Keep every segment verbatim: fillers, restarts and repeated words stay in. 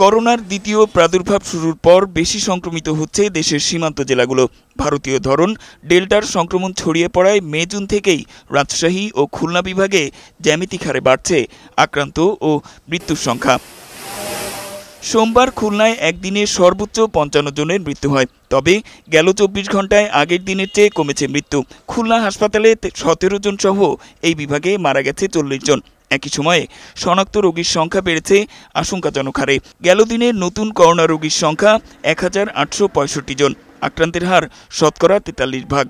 করোনার দ্বিতীয় প্রাদুর্ভাব শুরুর পর বেশি সংক্রমিত হচ্ছে দেশের সীমান্ত জেলাগুলো। ভারতীয় ধরন ডেল্টার সংক্রমণ ছড়িয়ে পড়ায় মে জুন থেকেই রাজশাহী ও খুলনা বিভাগে জ্যামিতিক হারে বাড়ছে আক্রান্ত ও মৃত্যুর সংখ্যা। সোমবার খুলনায় একদিনে সর্বোচ্চ পঞ্চান্ন জনের মৃত্যু হয়। তবে গেল চব্বিশ ঘন্টায় আগের দিনের চেয়ে কমেছে মৃত্যু। খুলনা হাসপাতালে সতেরো জন সহ এই বিভাগে মারা গেছে চল্লিশ জন। একই সময়ে শনাক্ত রোগীর সংখ্যা বেড়েছে আশঙ্কাজনক হারে। গেল দিনে নতুন করোনা রোগীর সংখ্যা এক হাজার আটশো পঁয়ষট্টি জন, আক্রান্তের হার শতকরা তেতাল্লিশ ভাগ।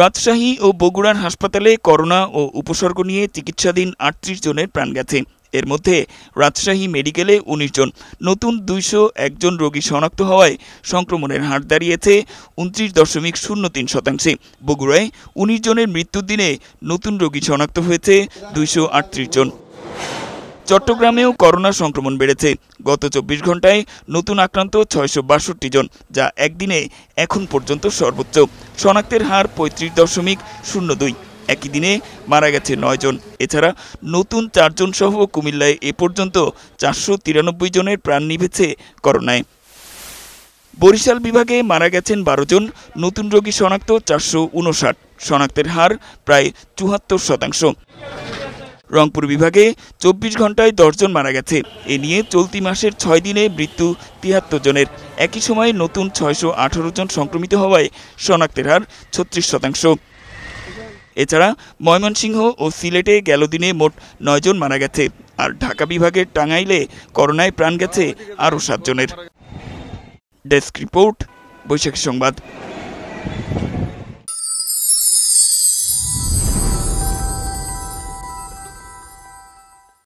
রাজশাহী ও বগুড়ার হাসপাতালে করোনা ও উপসর্গ নিয়ে চিকিৎসাধীন আটত্রিশ জনের প্রাণ গেছে। এর মধ্যে রাজশাহী মেডিকেলে উনিশ জন। নতুন দুইশো একজন রোগী শনাক্ত হওয়ায় সংক্রমণের হার দাঁড়িয়েছে উনত্রিশ দশমিক শূন্য তিন শতাংশে। বগুড়ায় উনিশ জনের মৃত্যুর দিনে নতুন রোগী শনাক্ত হয়েছে দুইশো আটত্রিশ জন। চট্টগ্রামেও করোনা সংক্রমণ বেড়েছে। গত চব্বিশ ঘন্টায় নতুন আক্রান্ত ছয়শো বাষট্টি জন, যা একদিনে এখন পর্যন্ত সর্বোচ্চ। শনাক্তের হার পঁয়ত্রিশ দশমিক শূন্য দুই। একই দিনে মারা গেছে নয় জন। এছাড়া নতুন চারজন সহ কুমিল্লায় এ পর্যন্ত চারশো তিরানব্বই জনের প্রাণ নিভেছে করোনায়। বরিশাল বিভাগে মারা গেছেন বারো জন, নতুন রোগী শনাক্ত চারশো উনষাট, শনাক্তের হার প্রায় চুয়াত্তর শতাংশ। রংপুর বিভাগে চব্বিশ ঘন্টায় দশজন মারা গেছে। এ নিয়ে চলতি মাসের ছয় দিনে মৃত্যু তিয়াত্তর জনের। একই সময়ে নতুন ছয়শো আঠারো জন সংক্রমিত হওয়ায় শনাক্তের হার ছত্রিশ শতাংশ। এছাড়া ময়মনসিংহ ও সিলেটে গেল দিনে মোট নয় জন মারা গেছে। আর ঢাকা বিভাগের টাঙ্গাইলে করোনায় প্রাণ গেছে আরও সাত জনের। ডেস্ক রিপোর্ট, বৈশাখী সংবাদ।